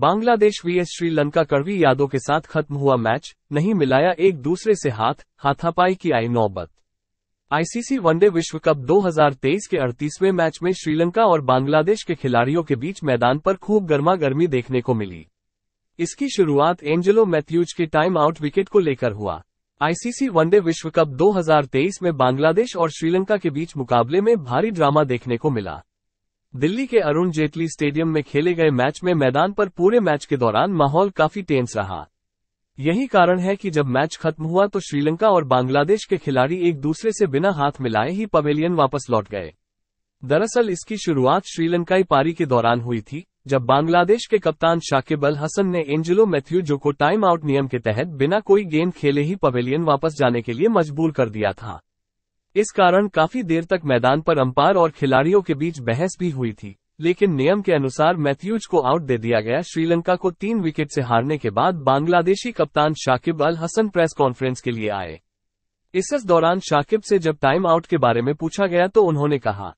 Bangladesh vs Sri Lanka कड़वी यादों के साथ खत्म हुआ मैच, नहीं मिलाया एक दूसरे से हाथ, हाथापाई की आई नौबत। आईसीसी वनडे विश्व कप 2023 के 38वें मैच में श्रीलंका और बांग्लादेश के खिलाड़ियों के बीच मैदान पर खूब गर्मा गर्मी देखने को मिली। इसकी शुरुआत एंजेलो मैथ्यूज के टाइम आउट विकेट को लेकर हुआ। आईसीसी वनडे विश्व कप 2023 में बांग्लादेश और श्रीलंका के बीच मुकाबले में भारी ड्रामा देखने को मिला। दिल्ली के अरुण जेटली स्टेडियम में खेले गए मैच में मैदान पर पूरे मैच के दौरान माहौल काफी टेंस रहा। यही कारण है कि जब मैच खत्म हुआ तो श्रीलंका और बांग्लादेश के खिलाड़ी एक दूसरे से बिना हाथ मिलाए ही पवेलियन वापस लौट गए। दरअसल इसकी शुरुआत श्रीलंकाई पारी के दौरान हुई थी, जब बांग्लादेश के कप्तान शाकिब अल हसन ने एंजेलो मैथ्यूजो को टाइम आउट नियम के तहत बिना कोई गेंद खेले ही पवेलियन वापस जाने के लिए मजबूर कर दिया था। इस कारण काफी देर तक मैदान पर अंपायर और खिलाड़ियों के बीच बहस भी हुई थी, लेकिन नियम के अनुसार मैथ्यूज को आउट दे दिया गया। श्रीलंका को 3 विकेट से हारने के बाद बांग्लादेशी कप्तान शाकिब अल हसन प्रेस कॉन्फ्रेंस के लिए आए। इस दौरान शाकिब से जब टाइम आउट के बारे में पूछा गया तो उन्होंने कहा,